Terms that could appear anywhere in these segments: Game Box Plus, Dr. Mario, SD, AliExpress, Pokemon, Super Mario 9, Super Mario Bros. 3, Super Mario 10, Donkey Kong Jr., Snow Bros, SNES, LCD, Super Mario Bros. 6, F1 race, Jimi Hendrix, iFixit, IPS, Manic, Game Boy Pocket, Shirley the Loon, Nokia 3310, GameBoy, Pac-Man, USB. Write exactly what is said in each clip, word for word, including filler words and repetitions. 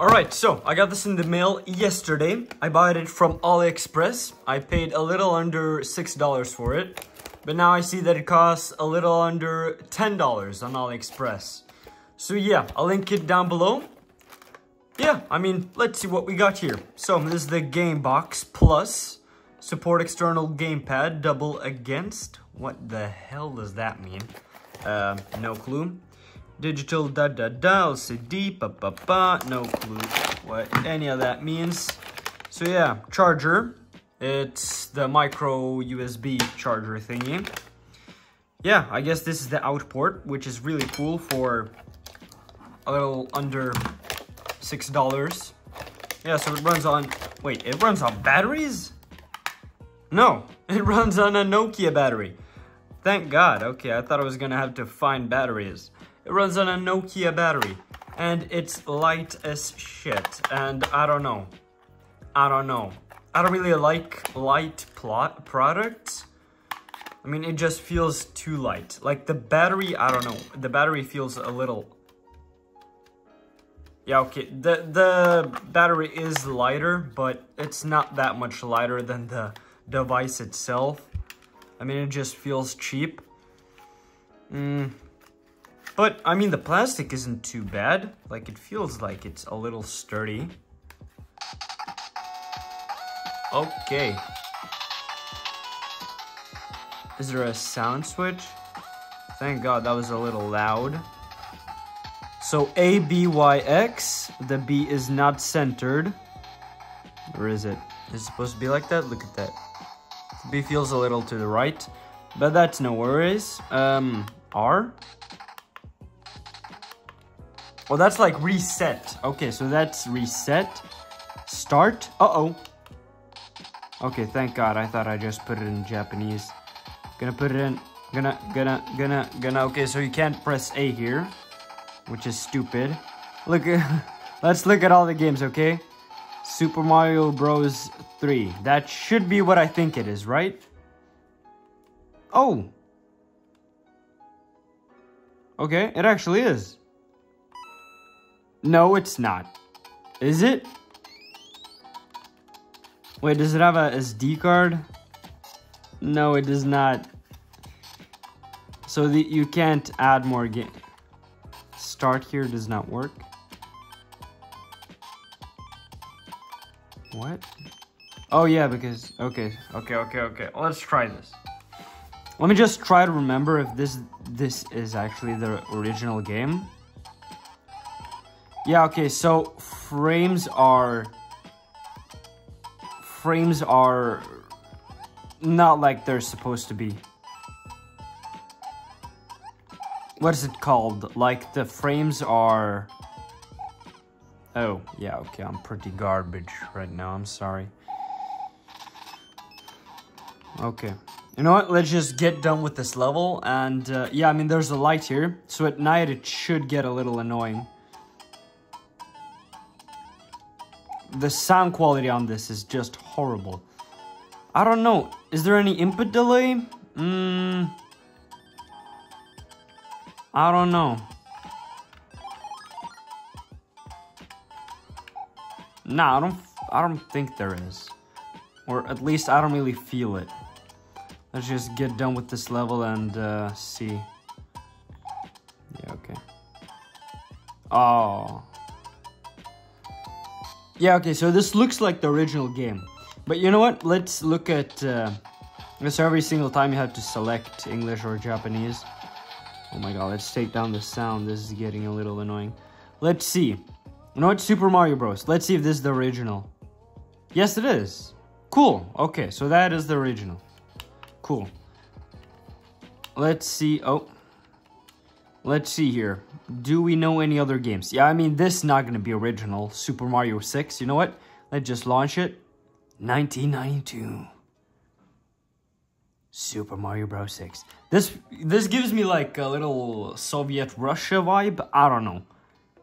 Alright, so I got this in the mail yesterday. I bought it from AliExpress. I paid a little under six dollars for it. But now I see that it costs a little under ten dollars on AliExpress. So yeah, I'll link it down below. Yeah, I mean, let's see what we got here. So this is the Game Box Plus. Support external gamepad, double against. What the hell does that mean? Uh, no clue. Digital da da da, L C D, ba ba ba, no clue what any of that means. So yeah, charger. It's the micro U S B charger thingy. Yeah, I guess this is the out port, which is really cool for a little under six dollars. Yeah, so it runs on, wait, it runs on batteries? No, it runs on a Nokia battery. Thank God. Okay, I thought I was gonna have to find batteries. It runs on a Nokia battery, and it's light as shit, and I don't know. I don't know. I don't really like light plot products. I mean, it just feels too light. Like the battery, I don't know. The battery feels a little... Yeah, okay. The, the battery is lighter, but it's not that much lighter than the device itself. I mean, it just feels cheap. Mm. But, I mean, the plastic isn't too bad. Like, it feels like it's a little sturdy. Okay. Is there a sound switch? Thank God, that was a little loud. So, A, B, Y, X. The B is not centered. Or is it? Is it supposed to be like that? Look at that. The B feels a little to the right. But that's no worries. Um, R? Oh, that's like reset. Okay, so that's reset. Start. Uh-oh. Okay, thank God. I thought I just put it in Japanese. Gonna put it in. Gonna, gonna, gonna, gonna. Okay, so you can't press A here, which is stupid. Look, let's look at all the games, okay? Super Mario Bros. three. That should be what I think it is, right? Oh. Okay, it actually is. No, it's not. Is it? Wait, does it have a S D card? No, it does not. So the, you can't add more game. Start here does not work. What? Oh yeah, because, okay, okay, okay, okay. Let's try this. Let me just try to remember if this, this is actually the original game. Yeah, okay, so frames are... Frames are not like they're supposed to be. What is it called? Like the frames are... Oh, yeah, okay, I'm pretty garbage right now, I'm sorry. Okay, you know what? Let's just get done with this level. And uh, yeah, I mean, there's a light here. So at night, it should get a little annoying. The sound quality on this is just horrible. I don't know. Is there any input delay? Mm, I don't know. Nah, I don't. I don't think there is, or at least I don't really feel it. Let's just get done with this level and uh, see. Yeah. Okay. Oh. Yeah, okay, so this looks like the original game. But you know what? Let's look at... Uh, so every single time you have to select English or Japanese. Oh my god, let's take down the sound. This is getting a little annoying. Let's see. You know what? Super Mario Bros. Let's see if this is the original. Yes, it is. Cool. Okay, so that is the original. Cool. Let's see. Oh. Let's see here. Do we know any other games? Yeah, I mean, this is not going to be original. Super Mario six. You know what? Let's just launch it. nineteen ninety-two. Super Mario Bros. six. This this gives me like a little Soviet Russia vibe. I don't know.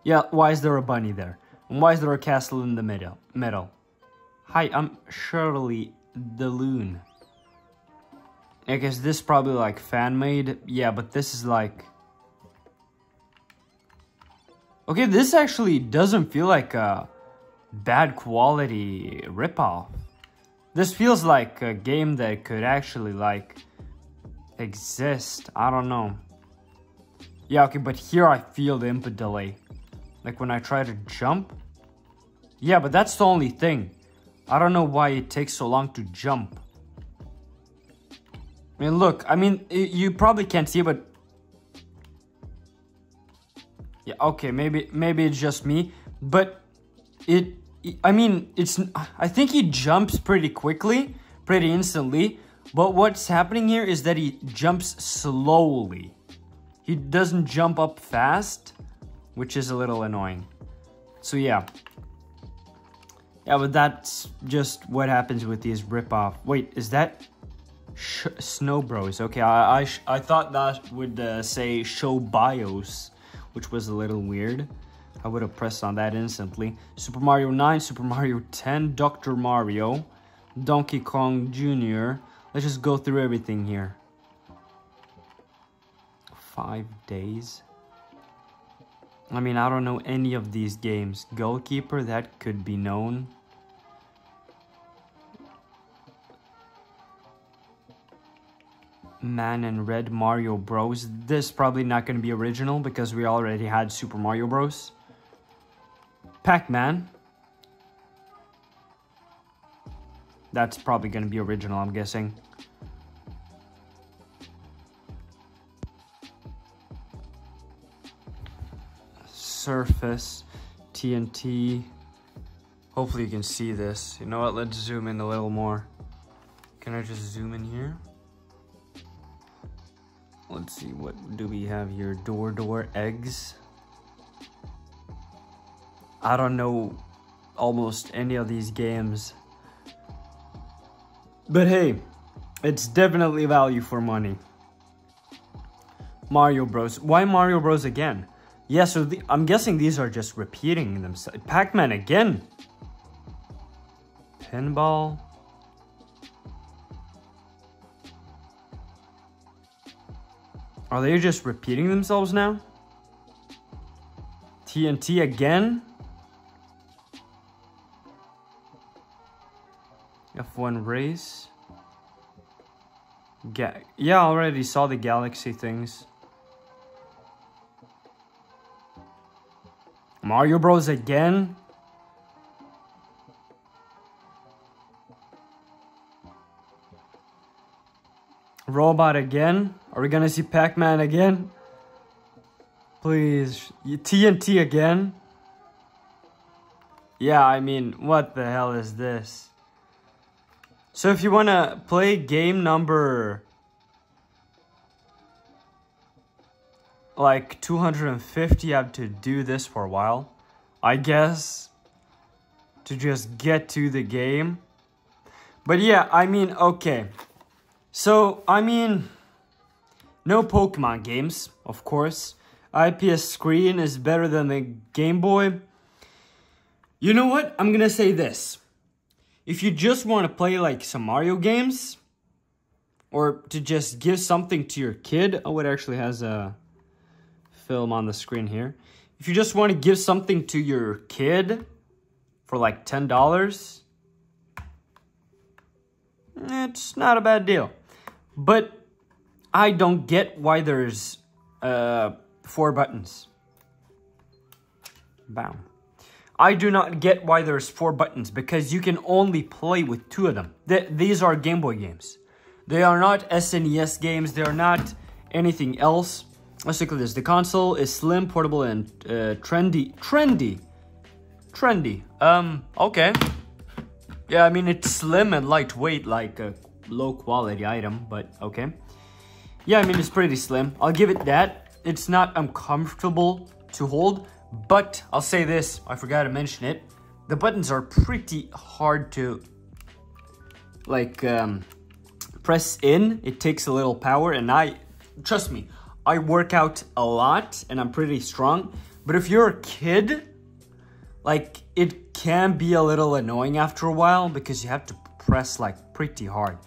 Yeah, why is there a bunny there? And why is there a castle in the middle? middle? Hi, I'm Shirley the Loon. I guess this is probably like fan-made. Yeah, but this is like... Okay, this actually doesn't feel like a bad quality ripoff. This feels like a game that could actually like exist. I don't know. Yeah, okay, but here I feel the input delay. Like when I try to jump. Yeah, but that's the only thing. I don't know why it takes so long to jump. I mean, look, I mean, you probably can't see, but... yeah, okay, maybe maybe it's just me, but it, I mean, it's, I think he jumps pretty quickly, pretty instantly, but what's happening here is that he jumps slowly. He doesn't jump up fast, which is a little annoying. So yeah. Yeah, but that's just what happens with these rip-off. Wait, is that Sh Snow Bros? Okay, I, I, sh I thought that would uh, say show BIOS, which was a little weird. I would have pressed on that instantly. Super Mario nine, Super Mario ten, Doctor Mario, Donkey Kong Junior Let's just go through everything here. Five days. I mean, I don't know any of these games. Goalkeeper, that could be known. Man in Red, Mario Bros. This probably not going to be original because we already had Super Mario Bros. Pac-Man. That's probably going to be original, I'm guessing. Surface, T N T. Hopefully you can see this. You know what? Let's zoom in a little more. Can I just zoom in here? Let's see, what do we have here? Door, door, eggs. I don't know almost any of these games. But hey, it's definitely value for money. Mario Bros. Why Mario Bros again? Yeah, so the, I'm guessing these are just repeating themselves. Pac-Man again. Pinball. Are they just repeating themselves now? T N T again? F one race? Ga- yeah, I already saw the galaxy things. Mario Bros again? Robot again? Are we gonna see Pac-Man again? Please, T N T again? Yeah, I mean, what the hell is this? So if you wanna play game number like two hundred fifty, you have to do this for a while, I guess, to just get to the game. But yeah, I mean, okay. So, I mean, no Pokemon games, of course. I P S screen is better than the Game Boy. You know what? I'm gonna say this. If you just want to play like some Mario games, or to just give something to your kid. Oh, it actually has a film on the screen here. If you just want to give something to your kid for like ten dollars, it's not a bad deal. But I don't get why there's uh, four buttons. Bam. I do not get why there's four buttons because you can only play with two of them. Th these are Game Boy games. They are not S N E S games. They are not anything else. Let's look at this. The console is slim, portable, and uh, trendy. Trendy. Trendy. Um, okay. Yeah, I mean, it's slim and lightweight, like a low quality item, but okay. Yeah, I mean, it's pretty slim. I'll give it that. It's not uncomfortable to hold, but I'll say this. I forgot to mention it. The buttons are pretty hard to, like, um, press in. It takes a little power, and I, trust me, I work out a lot, and I'm pretty strong. But if you're a kid, like, it can be a little annoying after a while because you have to press, like, pretty hard.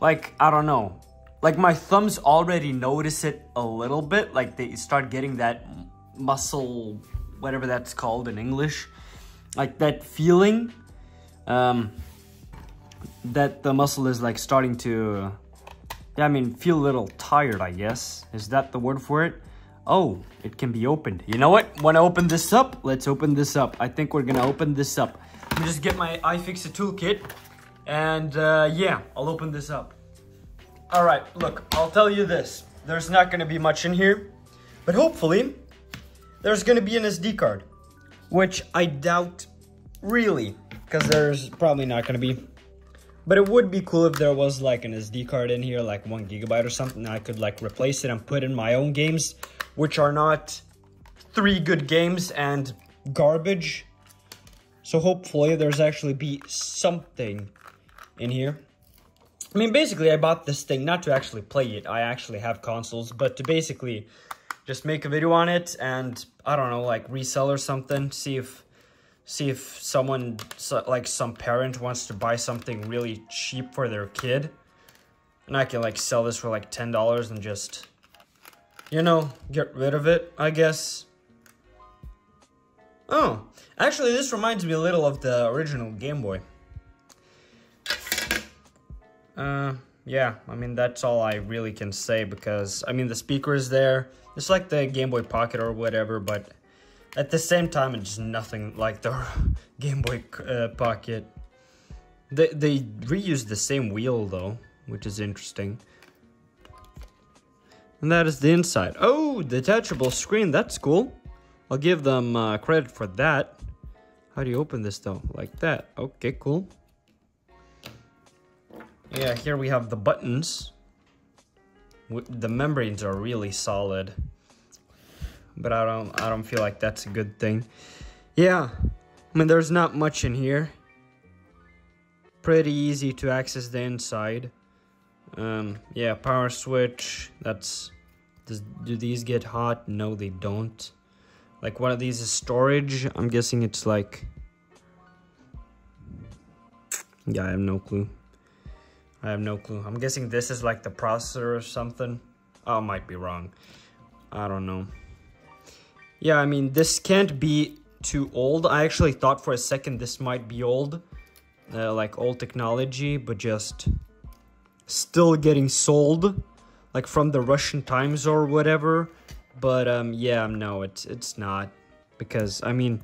Like, I don't know. Like, my thumbs already notice it a little bit. Like, they start getting that muscle whatever that's called in English, like that feeling um, that the muscle is like starting to, yeah, I mean, feel a little tired, I guess. Is that the word for it? Oh, it can be opened. You know what? Want to open this up? Let's open this up. I think we're gonna open this up. Let me just get my iFixit toolkit, and uh, yeah, I'll open this up. All right, look, I'll tell you this. There's not gonna be much in here, but hopefully there's gonna be an S D card, which I doubt really, because there's probably not gonna be. But it would be cool if there was like an S D card in here, like one gigabyte or something. I could like replace it and put in my own games, which are not three good games and garbage. So hopefully there's actually be something in here. I mean, basically I bought this thing not to actually play it. I actually have consoles, but to basically just make a video on it and, I don't know, like resell or something. See if, see if someone, like some parent wants to buy something really cheap for their kid. And I can like sell this for like ten dollars and just, you know, get rid of it, I guess. Oh, actually, this reminds me a little of the original Game Boy. Uh, yeah, I mean, that's all I really can say because, I mean, the speaker is there. It's like the Game Boy Pocket or whatever, but at the same time, it's nothing like the Game Boy uh, Pocket. They, they reused the same wheel, though, which is interesting. And that is the inside. Oh, detachable screen. That's cool. I'll give them uh, credit for that. How do you open this though? Like that. Okay, cool. Yeah, here we have the buttons. The membranes are really solid, but I don't. I don't feel like that's a good thing. Yeah, I mean, there's not much in here. Pretty easy to access the inside. Um, yeah, power switch, that's, does, do these get hot? No, they don't. Like, one of these is storage. I'm guessing it's like, yeah, I have no clue. I have no clue. I'm guessing this is like the processor or something. Oh, I might be wrong. I don't know. Yeah, I mean, this can't be too old. I actually thought for a second this might be old, uh, like old technology, but just still getting sold, like from the Russian times or whatever. But um yeah, no, it's it's not, because I mean,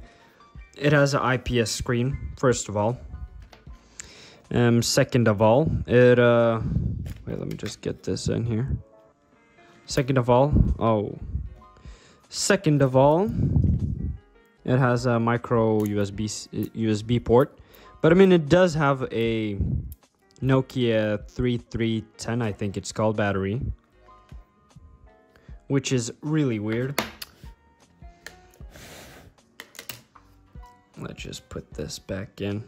it has an I P S screen, first of all. Um second of all, it uh wait, let me just get this in here. Second of all, oh second of all, it has a micro U S B U S B port, but I mean, it does have a Nokia thirty-three ten, I think it's called, battery, which is really weird. Let's just put this back in.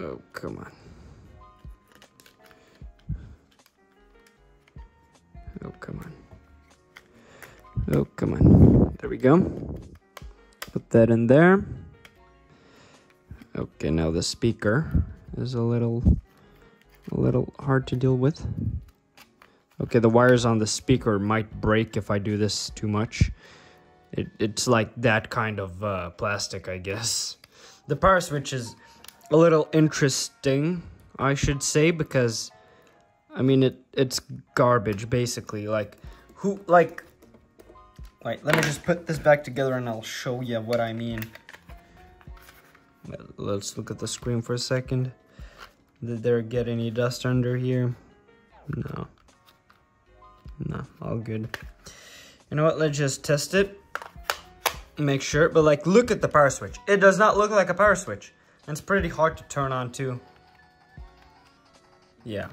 Oh, come on. Oh, come on. Oh, come on. There we go. Put that in there. Okay, now the speaker is a little a little hard to deal with. Okay, the wires on the speaker might break if I do this too much. It, it's like that kind of uh, plastic, I guess. The power switch is a little interesting, I should say, because, I mean, it it's garbage, basically. Like, who, like... Wait, let me just put this back together and I'll show you what I mean. Let's look at the screen for a second. Did there get any dust under here? No. No, all good. You know what? Let's just test it. Make sure. But, like, look at the power switch. It does not look like a power switch. And it's pretty hard to turn on, too. Yeah.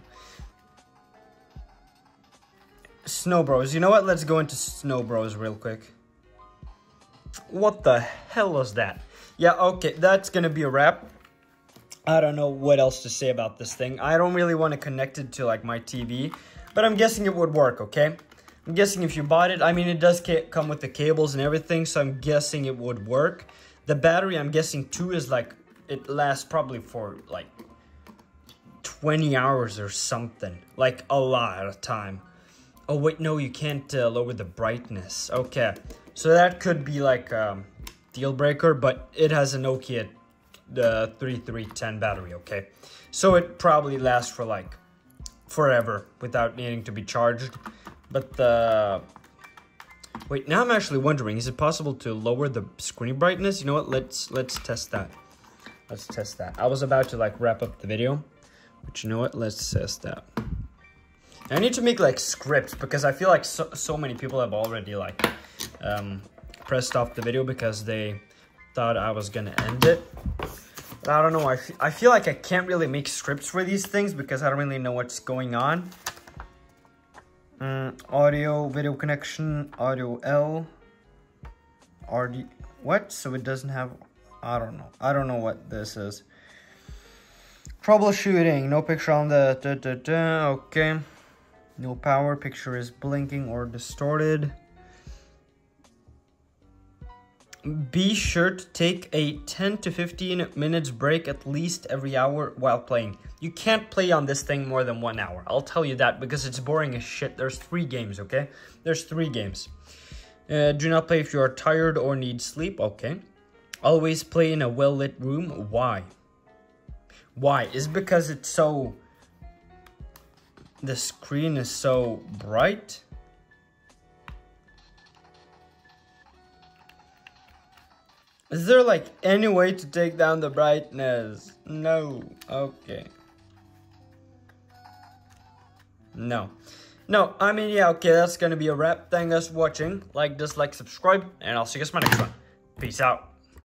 Snow Bros. You know what? Let's go into Snow Bros real quick. What the hell was that? Yeah, okay, that's gonna be a wrap. I don't know what else to say about this thing. I don't really want to connect it to, like, my T V, but I'm guessing it would work, okay? I'm guessing if you bought it, I mean, it does come with the cables and everything, so I'm guessing it would work. The battery, I'm guessing, too, is, like, it lasts probably for, like, twenty hours or something. Like, a lot of time. Oh, wait, no, you can't uh, lower the brightness. Okay, So that could be like a deal breaker, but it has a Nokia uh, thirty-three ten battery, okay? So it probably lasts for like forever without needing to be charged. But the... Wait, now I'm actually wondering, is it possible to lower the screen brightness? You know what, let's let's test that. Let's test that. I was about to like wrap up the video, but you know what, let's test that. I need to make like scripts because I feel like so, so many people have already like um, pressed off the video because they thought I was gonna end it. But I don't know, I, f I feel like I can't really make scripts for these things because I don't really know what's going on. Mm, audio, video connection, audio L, R D, what? So it doesn't have, I don't know. I don't know what this is. Troubleshooting, no picture on the, da, da, da. Okay. No power, picture is blinking or distorted. Be sure to take a ten to fifteen minutes break at least every hour while playing. You can't play on this thing more than one hour. I'll tell you that because it's boring as shit. There's three games, okay? There's three games. Uh, do not play if you are tired or need sleep, okay? Always play in a well-lit room. Why? Why? Is because it's so... The screen is so bright? Is there like any way to take down the brightness? No. Okay. No. No, I mean, yeah, okay, that's gonna be a wrap. Thank you guys for watching. Like, dislike, subscribe, and I'll see you guys in my next one. Peace out.